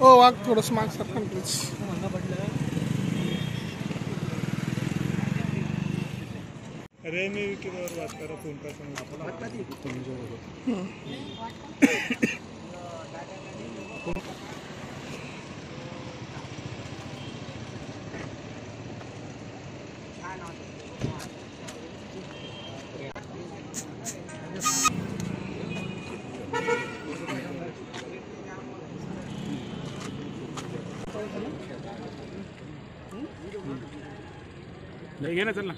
ओ वाग थोडस माग सरकन प्लीज अरे मी विकी वर बात कर फोन पर ये ना चलना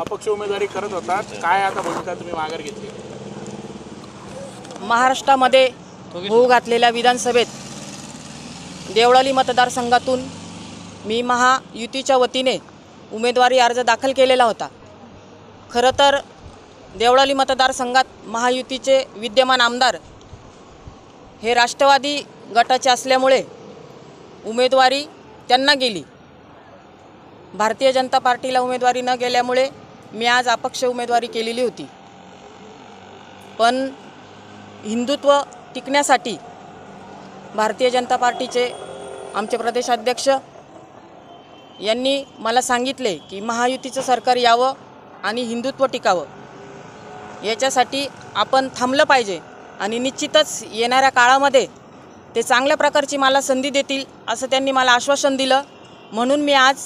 अपक्ष उमेदवारी करत होता काय आता भूमिका तुम्ही माघार घेतली? महाराष्ट्रामध्ये होऊ घातलेल्या विधानसभेत देवळाली मतदारसंघातून मी महायुतीच्या वतीने उमेदवारी अर्ज दाखल केलेला होता। खरं तर देवळाली मतदारसंघात महायुतीचे विद्यमान आमदार हे राष्ट्रवादी गटाचे असल्यामुळे उमेदवारी त्यांना गेली। भारतीय जनता पार्टीला उमेदवारी न गेल्यामुळे मी आज अपक्ष उमेदवारी केलेली होती। पण हिंदुत्व टिकण्यासाठी भारतीय जनता पार्टीचे आमचे प्रदेशाध्यक्ष यांनी मला सांगितले की महायुतीचं सरकार यावं आणि हिंदुत्व टिकावं, याच्यासाठी आपण थांबलं पाहिजे आणि निश्चितच येणाऱ्या काळामध्ये ते चांगल्या प्रकारची मला संधी देतील असं त्यांनी मला आश्वासन दिलं। म्हणून मी आज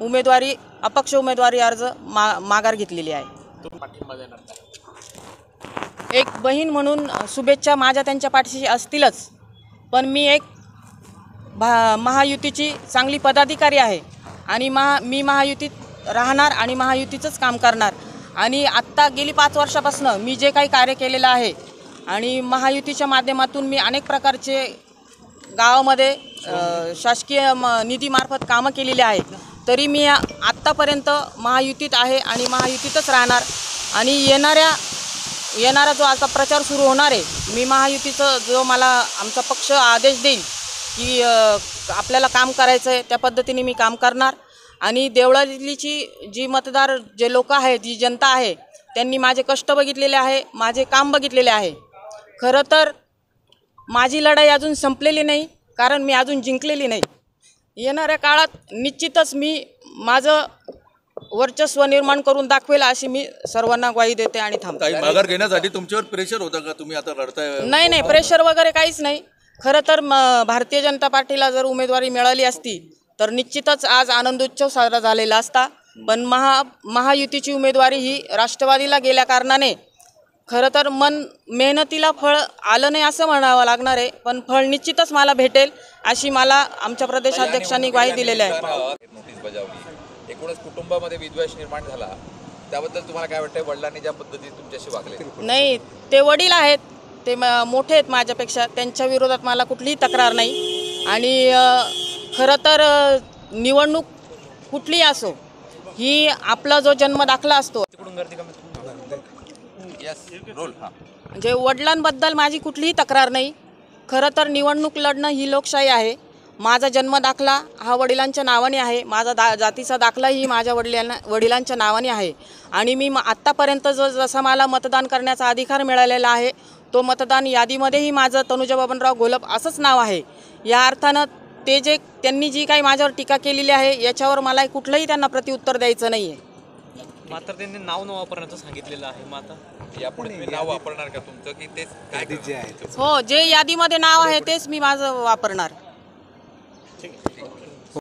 उमेदवारी अपक्ष उमेदवारी अर्ज माघार घेतलेली आहे। एक बहीण म्हणून शुभेच्छा माझ्या त्यांच्या पाठीशी असतीलच, पण मी एक महायुतीची चांगली पदाधिकारी आहे आणि मी महायुतीत राहणार आणि महायुतीचंच काम करणार। आणि आत्ता गेली 5 वर्षापासून मी जे काही कार्य केलेलं आहे आणि महायुतीच्या माध्यमातून मी अनेक प्रकारचे गावामध्ये शासकीय निधीमार्फत कामं केलेली आहेत, तरी मी आत्तापर्यंत महायुतीत आहे आणि महायुतीतच राहणार। आणि येणारा जो आता प्रचार सुरू होणार आहे, मी महायुतीचं जो मला आमचा पक्ष आदेश देईल की आपल्याला काम करायचं आहे त्या पद्धतीने मी काम करणार। आणि देवळालीची जी मतदार जे लोक आहेत, जी जनता आहे, त्यांनी माझे कष्ट बघितलेले आहे, माझे काम बघितलेले आहे। खरं तर माझी लढाई अजून संपलेली नाही, कारण मी अजून जिंकलेली नाही। येणाऱ्या काळात निश्चितच मी माझं वर्चस्व निर्माण करून दाखवेल अशी मी सर्वांना ग्वाही देते आणि थांबते। काही माघार घेण्यासाठी तुमच्यावर प्रेशर होता का? तुम्ही आता रडताय? नाही नाही, प्रेशर वगैरे काहीच नाही। खरं तर भारतीय जनता पार्टीला जर उमेदवारी मिळाली असती तर निश्चितच आज आनंदोत्सव साजरा झालेला असता। पण महायुतीची उमेदवारी ही राष्ट्रवादीला गेल्या कारणाने खरं तर मेहनतीला फळ आलं नाही असं म्हणावं लागणार आहे, पण फळ निश्चितच मला भेटेल अशी मला आमच्या प्रदेशाध्यक्षांनी ग्वाही दिलेली आहे। नोटीस बजावली, एकूणच कुटुंबामध्ये विद्वेष निर्माण झाला, त्याबद्दल तुम्हाला काय वाटतंय? वडिलांनी ज्या पद्धतीने तुमच्याशी वागले? नाही, ते वडील आहेत, ते मोठे आहेत माझ्यापेक्षा, त्यांच्या विरोधात मला कुठलीही तक्रार नाही। आणि खरं तर निवडणूक कुठलीही असो, ही आपला जो जन्म दाखला असतो, जे वडिलांबद्दल माझी कुठलीही तक्रार नाही। खरं तर निवडणूक लढणं ही लोकशाही आहे। माझा जन्म दाखला हा वडिलांच्या नावाने आहे, माझा जातीचा दाखला ही माझ्या वडिलांच्या नावाने आहे। आणि मी आत्तापर्यंत जसा मला मतदान करण्याचा अधिकार मिळालेला आहे, तो मतदान यादीमध्येही माझं तनुजा बबनराव घोलप असंच नाव आहे। या अर्थानं ते जे त्यांनी जी काही माझ्यावर टीका केलेली आहे याच्यावर मला कुठलंही त्यांना प्रतिउत्तर द्यायचं नाही आहे। मात्र त्यांनी नाव न वापरण्याचं सांगितलेलं आहे, माता यापुढे नाव वापरणार का तुमचं की तेच काय जे आहे? हो, जे यादीमध्ये नाव आहे तेच मी माझं वापरणार। ठीक आहे।